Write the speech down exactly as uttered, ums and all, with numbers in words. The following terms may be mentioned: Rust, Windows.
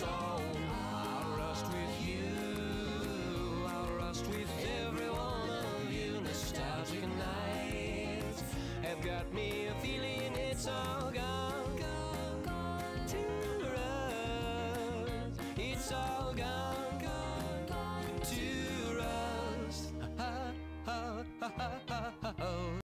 soul. I'll rust with you, I'll rust with everyone.